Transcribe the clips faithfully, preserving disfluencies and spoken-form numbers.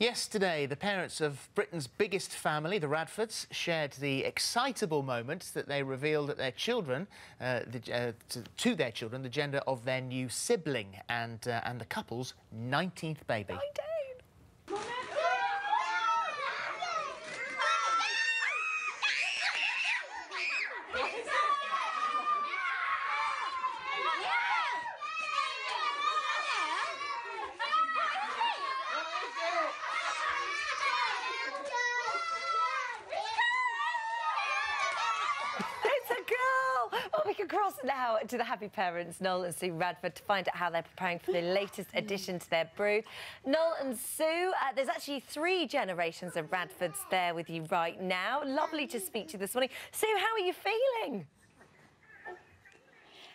Yesterday, the parents of Britain's biggest family, the Radfords, shared the excitable moment that they revealed that their children, uh, the, uh, to, to their children, the gender of their new sibling and uh, and the couple's nineteenth baby. I don't. We can cross now to the happy parents, Noel and Sue Radford, to find out how they're preparing for the latest addition to their brood. Noel and Sue, uh, there's actually three generations of Radfords there with you right now. Lovely to speak to you this morning. Sue, how are you feeling?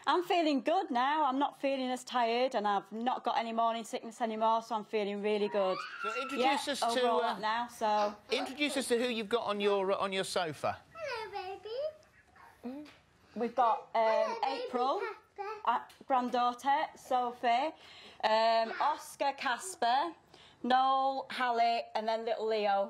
I'm feeling good now. I'm not feeling as tired, and I've not got any morning sickness anymore, so I'm feeling really good. So introduce yeah, us to uh, now. So introduce us to who you've got on your uh, on your sofa. Hello, baby. Mm. We've got um, April, uh, granddaughter, Sophie, um, Oscar, Casper, Noel, Hallie, and then little Leo.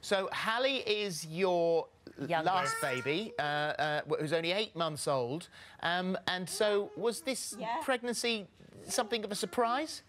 So Hallie is your youngest. Last baby, uh, uh, who's only eight months old. Um, and so was this yeah. pregnancy something of a surprise?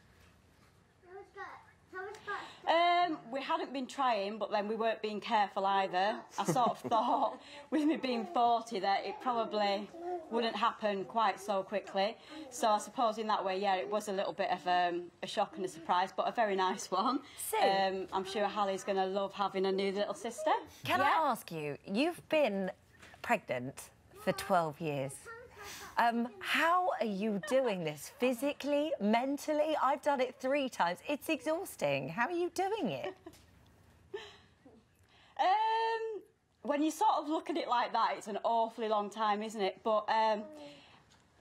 Um, we hadn't been trying, but then we weren't being careful either. I sort of thought, with me being forty, that it probably wouldn't happen quite so quickly. So I suppose in that way, yeah, it was a little bit of um, a shock and a surprise, but a very nice one. Sue, um, I'm sure Hallie's going to love having a new little sister. Can yeah. I ask you, you've been pregnant for twelve years. Um, how are you doing this? Physically, mentally? I've done it three times. It's exhausting. How are you doing it? um, when you sort of look at it like that, it's an awfully long time, isn't it? But, um,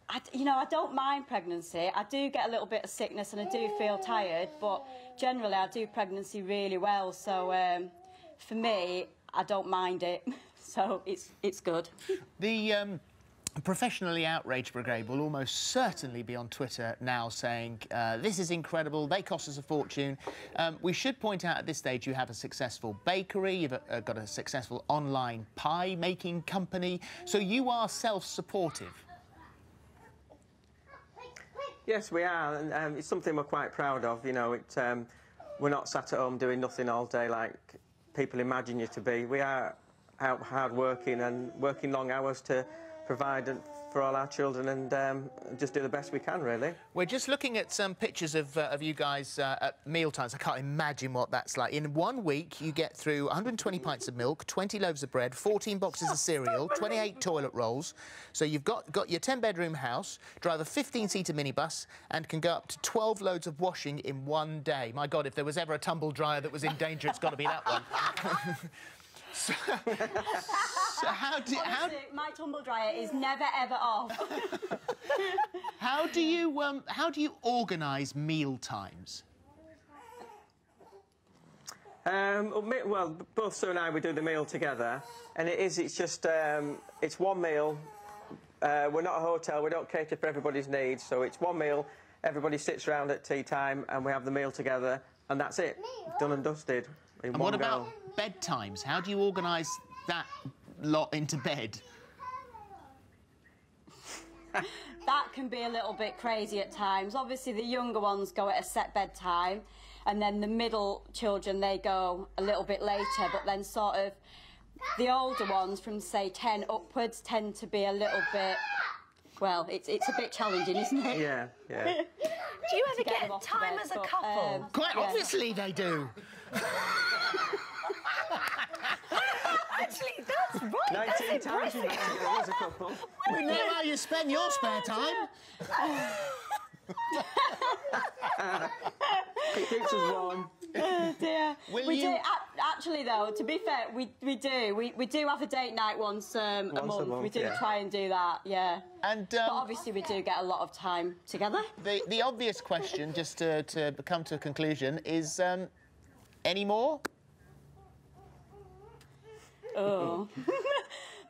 I, you know, I don't mind pregnancy. I do get a little bit of sickness and I do feel tired, but generally I do pregnancy really well. So, um, for me, I don't mind it. So it's, it's good. The... Um... Professionally Outrage Brigade will almost certainly be on Twitter now saying, uh, this is incredible, they cost us a fortune. Um, we should point out at this stage you have a successful bakery, you've uh, got a successful online pie-making company, so you are self-supportive. Yes, we are, and um, it's something we're quite proud of, you know, it, um, we're not sat at home doing nothing all day like people imagine you to be. We are out hard-working and working long hours to provide for all our children and um, just do the best we can, really. We're just looking at some pictures of, uh, of you guys uh, at meal times. I can't imagine what that's like. In one week, you get through one hundred and twenty pints of milk, twenty loaves of bread, fourteen boxes of cereal, twenty-eight toilet rolls. So you've got, got your ten-bedroom house, drive a fifteen-seater minibus and can go up to twelve loads of washing in one day. My God, if there was ever a tumble dryer that was in danger, it's got to be that one. So, so how do Honestly, how my tumble dryer is never ever off. How do you um, how do you organise meal times? Um, well, both Sue and I we do the meal together, and it is it's just um, it's one meal. Uh, we're not a hotel. We don't cater for everybody's needs, so it's one meal. Everybody sits round at tea time, and we have the meal together, and that's it, done and dusted. And what about bedtimes? How do you organise that lot into bed? That can be a little bit crazy at times. Obviously, the younger ones go at a set bedtime, and then the middle children, they go a little bit later, but then sort of the older ones from, say, ten upwards tend to be a little bit... Well, it's, it's a bit challenging, isn't it? Yeah, yeah. Do you ever get, get time bed, as a but, couple? Um, Quite yeah. obviously they do. Actually, that's right. nineteen times you get together as a couple. We know how you spend your spare time. It keeps us warm. Oh, dear. Will we you... do, actually, though, to be fair, we, we do. We, we do have a date night once, um, once a month. A month we do yeah. try and do that, yeah. And, um, but obviously we do get a lot of time together. The, the obvious question, just to, to come to a conclusion, is um, any more? Oh.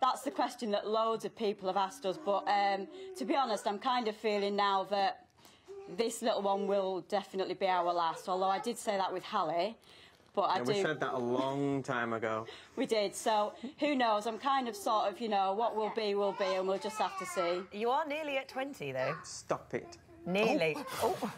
That's the question that loads of people have asked us, but um, to be honest, I'm kind of feeling now that this little one will definitely be our last, although I did say that with Hallie, But I yeah, do. We said that a long time ago. We did. So who knows? I'm kind of sort of, you know, what will be will be, and we'll just have to see. You are nearly at twenty, though. Stop it. Nearly. Oh. Oh.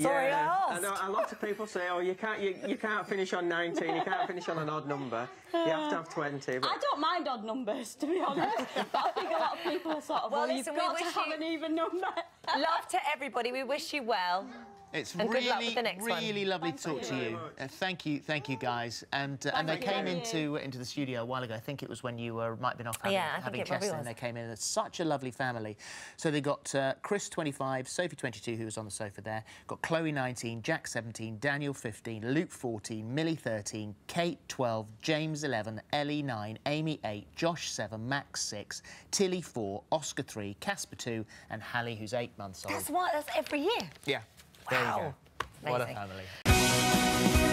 Sorry, yeah, I asked. I know, a lot of people say, "Oh, you can't, you, you can't finish on nineteen. You can't finish on an odd number. You have to have twenty." But... I don't mind odd numbers, to be honest. But I think a lot of people are sort of, "Well, well listen, you've got we wish to have you... an even number." Love to everybody. We wish you well. It's and really, good luck with the next really one. lovely thank to talk you. to you. Uh, thank you, thank you guys. And uh, and they came you. into into the studio a while ago. I think it was when you were might have been off having, yeah, having chess, and they came in. It's such a lovely family. So they got uh, Chris twenty-five, Sophie twenty-two, who was on the sofa there. Got Chloe nineteen, Jack seventeen, Daniel fifteen, Luke fourteen, Millie thirteen, Kate twelve, James eleven, Ellie nine, Amy eight, Josh seven, Max six, Tilly four, Oscar three, Casper two, and Hallie, who's eight months old. That's what. That's every year. Yeah. There wow. you go. Amazing. What a family.